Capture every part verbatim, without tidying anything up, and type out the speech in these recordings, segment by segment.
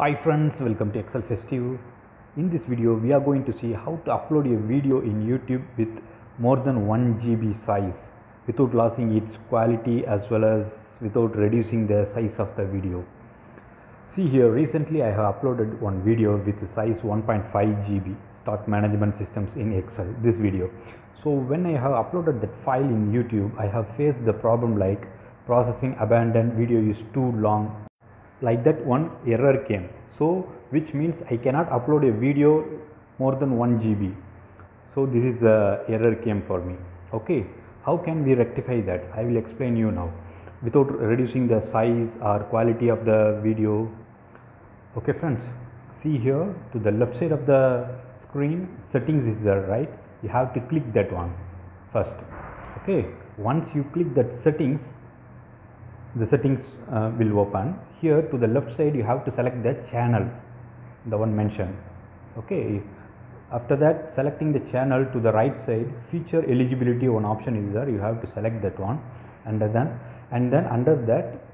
Hi friends, welcome to Excel Festive. In this video we are going to see how to upload a video in YouTube with more than one G B size without losing its quality as well as without reducing the size of the video. See here, recently I have uploaded one video with size one point five G B, Stock Management Systems in Excel, this video. So when I have uploaded that file in YouTube, I have faced the problem like processing abandoned, video is too long. Like that, one error came, so which means I cannot upload a video more than one G B. So this is the error came for me. Okay, how can we rectify that? I will explain you now without reducing the size or quality of the video. Okay friends, see here to the left side of the screen, settings is there, right? You have to click that one first. Okay, once you click that settings, the settings uh, will open. Here to the left side you have to select the channel, the one mentioned. Okay, after that, selecting the channel, to the right side feature eligibility one option is there, you have to select that one, and then and then under that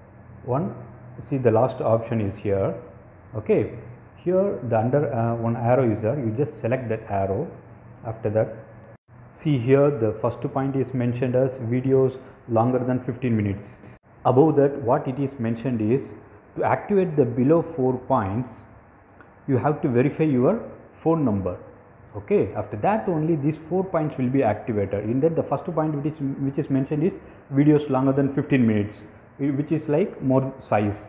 one, see the last option is here. Okay, here the under uh, one arrow is there, you just select that arrow. After that, see here the first point is mentioned as videos longer than fifteen minutes. Above that, what it is mentioned is to activate the below four points, you have to verify your phone number. Okay, after that only these four points will be activated. In that, the first point which is, which is mentioned is videos longer than fifteen minutes, which is like more size,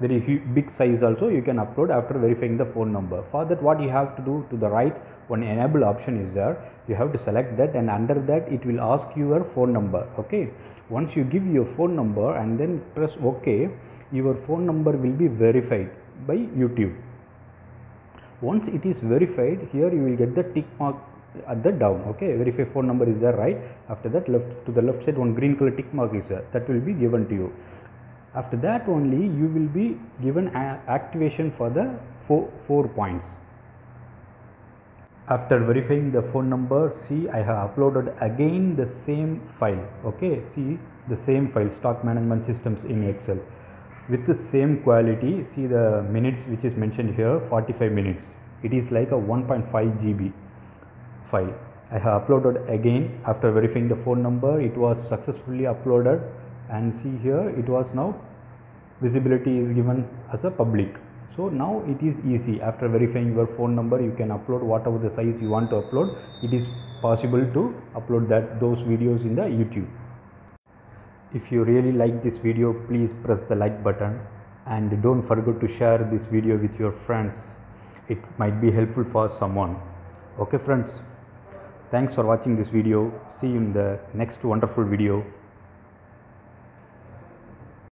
very big size also you can upload after verifying the phone number. For that, what you have to do, to the right one enable option is there, you have to select that, and under that it will ask your phone number. Okay, once you give your phone number and then press OK, your phone number will be verified by YouTube. Once it is verified, here you will get the tick mark at the down. Okay, verify phone number is there, right? After that, left to the left side one green color tick mark is there, that will be given to you. After that only you will be given activation for the four, four points. After verifying the phone number, see I have uploaded again the same file. Okay, see the same file, Stock Management Systems in Excel, with the same quality. See the minutes which is mentioned here, forty-five minutes. It is like a one point five G B file. I have uploaded again. After verifying the phone number, it was successfully uploaded. And see here, it was now visibility is given as a public. So now it is easy. After verifying your phone number, you can upload whatever the size you want to upload. It is possible to upload that those videos in the YouTube. If you really like this video, please press the like button and don't forget to share this video with your friends. It might be helpful for someone. Okay friends, thanks for watching this video. See you in the next wonderful video.